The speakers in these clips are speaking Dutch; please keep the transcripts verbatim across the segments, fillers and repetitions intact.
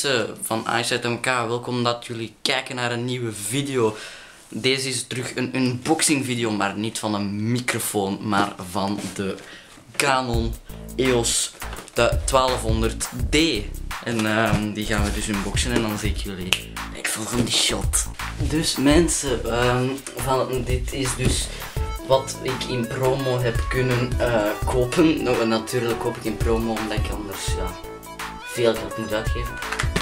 mensen van I Z M K, welkom dat jullie kijken naar een nieuwe video. Deze is terug een unboxing video, maar niet van een microfoon, maar van de Canon E O S twaalfhonderd D. En uh, die gaan we dus unboxen en dan zie ik jullie ik volgende shot. Dus mensen, um, van, dit is dus wat ik in promo heb kunnen uh, kopen. Nou, natuurlijk koop ik in promo omdat ik anders ja, veel geld moet uitgeven.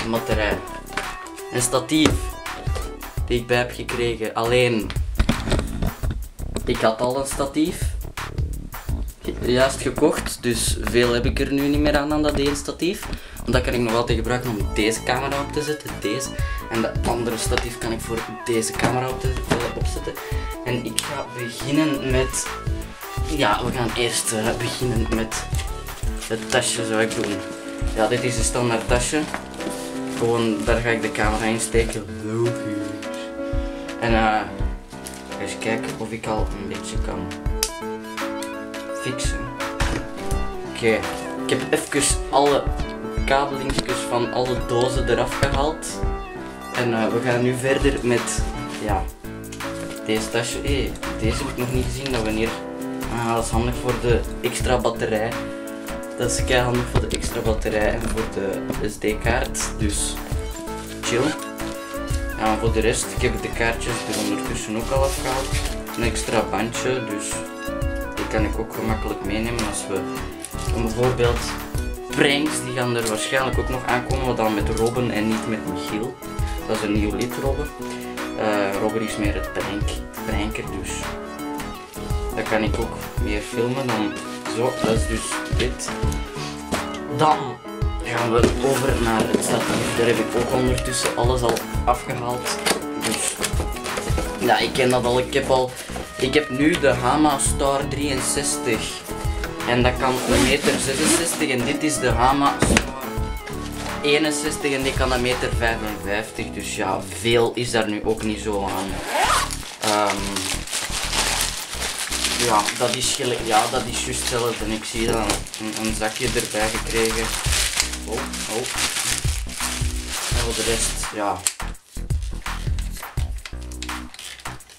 Een batterij. Een statief. Die ik bij heb gekregen. Alleen, ik had al een statief. Juist gekocht. Dus veel heb ik er nu niet meer aan aan dat één statief. Want dat kan ik nog altijd gebruiken om deze camera op te zetten. Deze. En dat andere statief kan ik voor deze camera op te opzetten. En ik ga beginnen met... Ja, we gaan eerst uh, beginnen met het tasje zou ik doen. Ja, dit is een standaard tasje. Gewoon, daar ga ik de camera in steken. En uh, eens kijken of ik al een beetje kan fixen. Oké, okay. Ik heb even alle kabelingsjes van alle dozen eraf gehaald. En uh, we gaan nu verder met, ja, deze tasje. Hey, deze heb ik nog niet gezien, dat wanneer... Ah, dat is handig voor de extra batterij. Dat is kei handig voor de extra batterij en voor de S D-kaart, dus chill. En voor de rest, ik heb de kaartjes er ondertussen ook al afgehaald. Een extra bandje, dus die kan ik ook gemakkelijk meenemen als we bijvoorbeeld pranks, die gaan er waarschijnlijk ook nog aankomen, maar dan met Robben en niet met Michiel. Dat is een nieuw lid, Robben. Uh, Robben is meer het prank, pranker, dus dat kan ik ook meer filmen dan. Zo, dat is dus dit. Dan gaan we over naar het statief. Daar heb ik ook ondertussen alles al afgehaald. Dus ja, ik ken dat al. Ik heb al, ik heb nu de Hama Star drieënzestig. En dat kan een meter zesenzestig. En dit is de Hama Star eenenzestig. En die kan een meter vijfenvijftig. Dus ja, veel is daar nu ook niet zo aan. Um, Ja, dat is gelijk. Ja, dat is juist hetzelfde. Ik zie dan een, een zakje erbij gekregen. Oh, oh. En voor de rest, ja.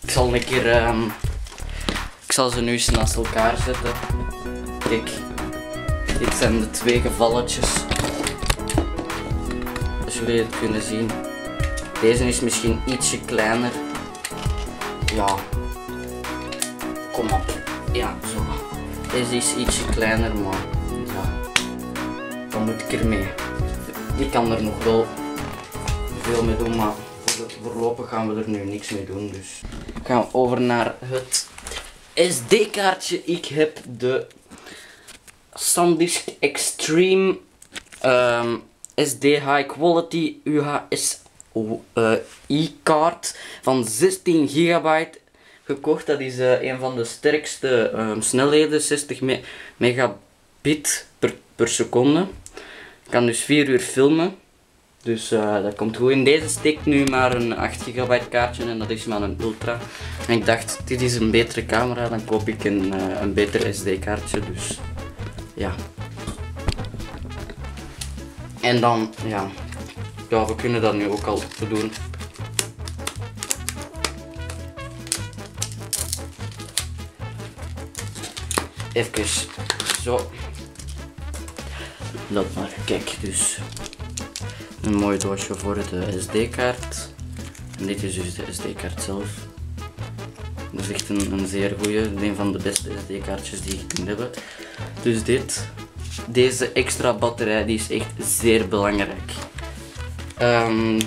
Ik zal een keer. Um, ik zal ze nu eens naast elkaar zetten. Kijk, dit zijn de twee gevalletjes. Als jullie het kunnen zien. Deze is misschien ietsje kleiner. Ja. Kom op. Ja, zo. Deze is ietsje kleiner, maar ja, dan moet ik ermee. Ik kan er nog wel veel mee doen, maar voorlopig gaan we er nu niks mee doen. Dus gaan we over naar het S D-kaartje. Ik heb de Sandisk Extreme um, S D High Quality U H S I kaart van zestien gigabyte. Gekocht. Dat is uh, een van de sterkste um, snelheden, zestig megabit per, per seconde. Ik kan dus vier uur filmen, dus uh, dat komt goed. In deze steekt nu maar een acht gigabyte kaartje en dat is maar een ultra. En ik dacht, dit is een betere camera, dan koop ik een, uh, een beter S D kaartje, dus ja. En dan, ja, ja we kunnen dat nu ook al doen. Even zo. Dat maar. Kijk, dus een mooi doosje voor de S D-kaart. En dit is dus de S D-kaart zelf. Dat is echt een, een zeer goede, een van de beste S D-kaartjes die je kunt hebben. Dus dit, deze extra batterij, die is echt zeer belangrijk. Um,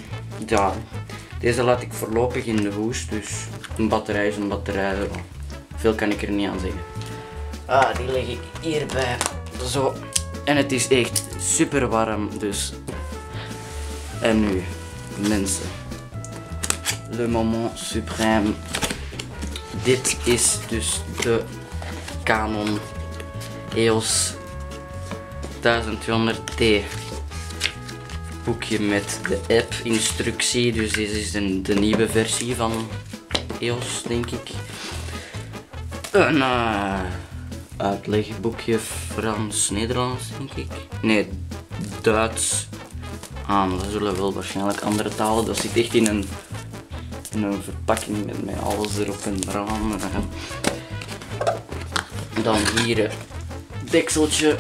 ja, deze laat ik voorlopig in de hoes, dus een batterij is een batterij. Veel kan ik er niet aan zeggen. Ah, die leg ik hierbij. Zo. En het is echt super warm, dus. En nu, mensen. Le moment suprême. Dit is dus de Canon E O S twaalfhonderd D. Boekje met de app-instructie. Dus dit is de, de nieuwe versie van E O S, denk ik. En, uh, uitlegboekje Frans-Nederlands, denk ik. Nee, Duits. Ah, maar dat zullen wel waarschijnlijk andere talen. Dat zit echt in een, in een verpakking met, met alles erop en eraan. Dan hier het dekseltje.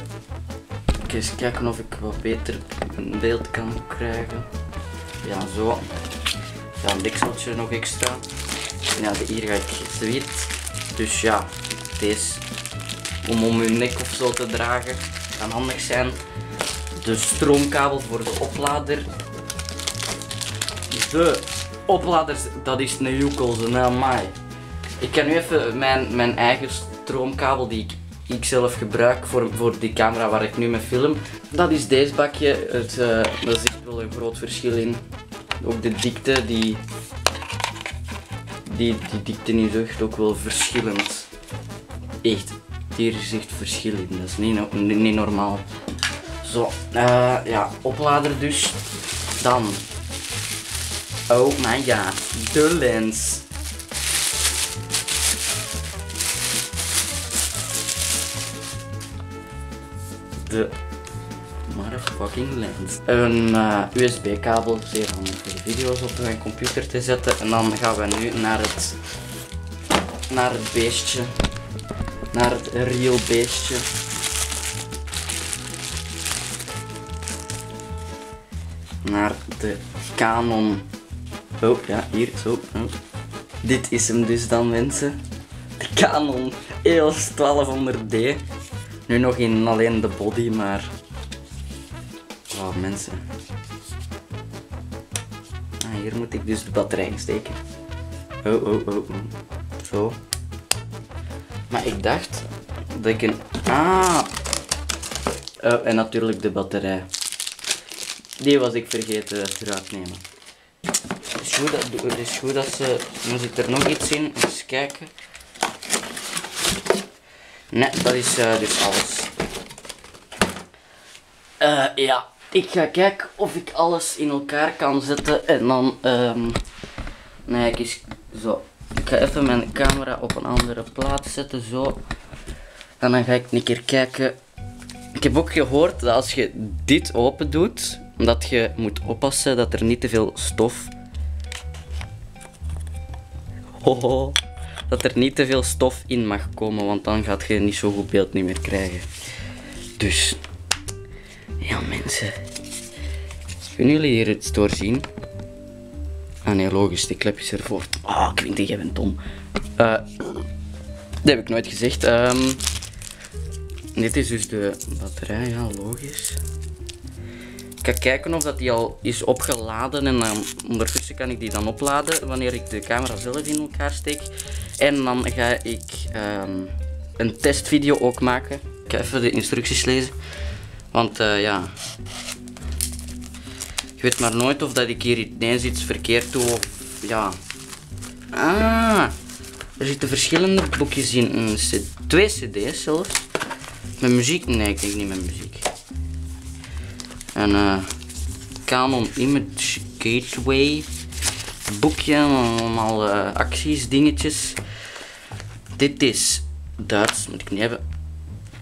Eens kijken of ik wat beter een beeld kan krijgen. Ja, zo. Ja, een dekseltje nog extra. Ja, hier ga ik zwart. Dus ja, deze om om je nek of zo te dragen kan handig zijn. De stroomkabel voor de oplader. De opladers, dat is een joekels, een amai. Ik kan nu even mijn, mijn eigen stroomkabel die ik, ik zelf gebruik voor, voor die camera waar ik nu mee film. Dat is deze bakje. Het, uh, daar zit wel een groot verschil in. Ook de dikte, die, die, die dikte is echt ook wel verschillend. Echt, hier is echt verschil in. Dat is niet, niet, niet normaal. Zo, uh, ja, oplader dus. Dan, oh my god, de lens. De motherfucking lens. Een uh, U S B-kabel, zeer handig voor de video's op mijn computer te zetten. En dan gaan we nu naar het, naar het beestje. Naar het real beestje. Naar de Canon. Oh ja, hier zo. Oh. Dit is hem dus dan, mensen. De Canon E O S twaalfhonderd D. Nu nog in alleen de body, maar... Wauw, mensen. Ah, hier moet ik dus de batterij insteken. Oh, oh, oh, oh. Zo. Maar ik dacht dat ik een... Ah! Oh, en natuurlijk de batterij. Die was ik vergeten eruit te nemen. Het is goed dat, het is goed dat ze... Nu zit er nog iets in. Eens kijken. Nee, dat is uh, dus alles. Uh, ja, ik ga kijken of ik alles in elkaar kan zetten en dan... Um, nee, ik is... Zo. Ik ga even mijn camera op een andere plaats zetten, zo. En dan ga ik een keer kijken. Ik heb ook gehoord dat als je dit open doet, dat je moet oppassen dat er niet te veel stof... Hoho. Dat er niet te veel stof in mag komen, want dan gaat je niet zo goed beeld niet meer krijgen. Dus, ja mensen. Kunnen jullie hier het doorzien? Ah nee, logisch, die klep is ervoor. Ah, oh, Quinten, jij bent dom. Uh, dat heb ik nooit gezegd. Um, dit is dus de batterij, ja, logisch. Ik ga kijken of dat die al is opgeladen en dan ondertussen kan ik die dan opladen wanneer ik de camera zelf in elkaar steek. En dan ga ik um, een testvideo ook maken. Ik ga even de instructies lezen. Want uh, ja, ik weet maar nooit of dat ik hier ineens iets verkeerd doe of ja. Ah, er zitten verschillende boekjes in. Een twee cd's zelfs. Met muziek? Nee, ik denk niet met muziek. Een uh, Canon Image Gateway boekje, allemaal uh, acties, dingetjes. Dit is Duits, moet ik niet hebben.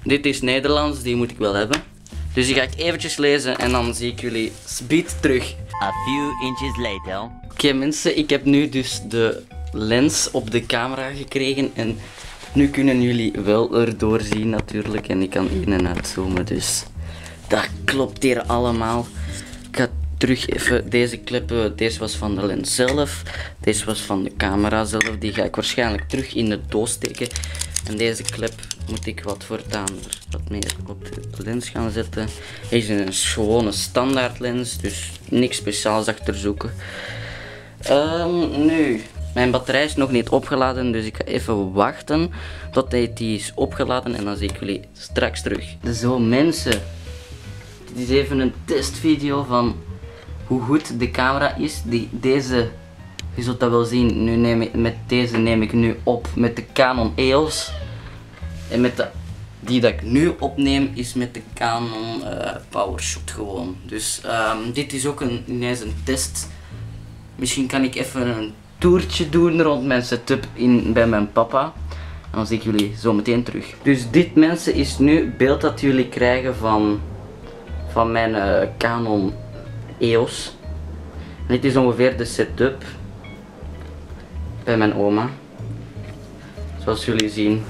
Dit is Nederlands, die moet ik wel hebben. Dus die ga ik eventjes lezen en dan zie ik jullie speed terug. A few inches later. Oké okay, mensen, ik heb nu dus de lens op de camera gekregen en nu kunnen jullie wel erdoor zien natuurlijk. En ik kan in en uit zoomen, dus... Dat klopt hier allemaal. Ik ga terug even deze kleppen. Deze was van de lens zelf. Deze was van de camera zelf. Die ga ik waarschijnlijk terug in de doos steken. En deze klep moet ik wat voortaan wat meer op de lens gaan zetten. Deze is een gewone standaard lens. Dus niks speciaals achter zoeken. Um, nu, mijn batterij is nog niet opgeladen. Dus ik ga even wachten tot die is opgeladen. En dan zie ik jullie straks terug. Zo mensen. Dit is even een testvideo van hoe goed de camera is. Die, deze, je zult dat wel zien, nu neem ik, met deze neem ik nu op met de Canon E O S. En met de, die dat ik nu opneem is met de Canon uh, Powershot gewoon. Dus um, dit is ook een, ineens een test. Misschien kan ik even een toertje doen rond mijn setup in, bij mijn papa. En dan zie ik jullie zo meteen terug. Dus dit mensen is nu beeld dat jullie krijgen van... van mijn uh, Canon E O S. En dit is ongeveer de setup bij mijn oma. Zoals jullie zien,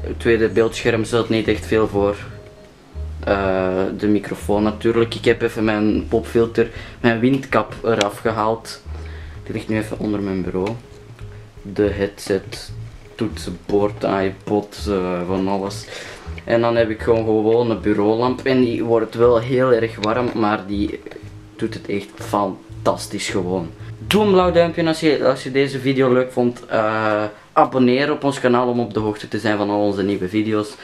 het tweede beeldscherm stelt niet echt veel voor. Uh, de microfoon natuurlijk. Ik heb even mijn popfilter, mijn windkap eraf gehaald. Die ligt nu even onder mijn bureau. De headset, toetsenbord, iPod, uh, van alles. En dan heb ik gewoon gewoon een bureaulamp en die wordt wel heel erg warm, maar die doet het echt fantastisch gewoon. Doe een blauw duimpje als je, als je deze video leuk vond. Uh, abonneer op ons kanaal om op de hoogte te zijn van al onze nieuwe video's.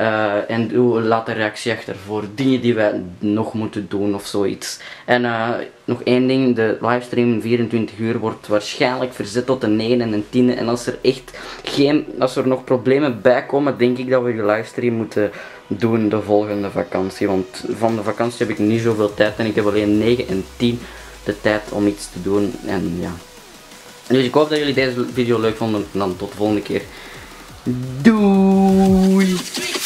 Uh, en doe, laat een reactie achter voor dingen die wij nog moeten doen of zoiets. En uh, nog één ding, de livestream vierentwintig uur wordt waarschijnlijk verzet tot de negende en de tiende. En als er echt geen, als er nog problemen bij komen, denk ik dat we de livestream moeten doen de volgende vakantie. Want van de vakantie heb ik niet zoveel tijd en ik heb alleen negen en tien de tijd om iets te doen. En ja. Dus ik hoop dat jullie deze video leuk vonden. En dan tot de volgende keer. Doei!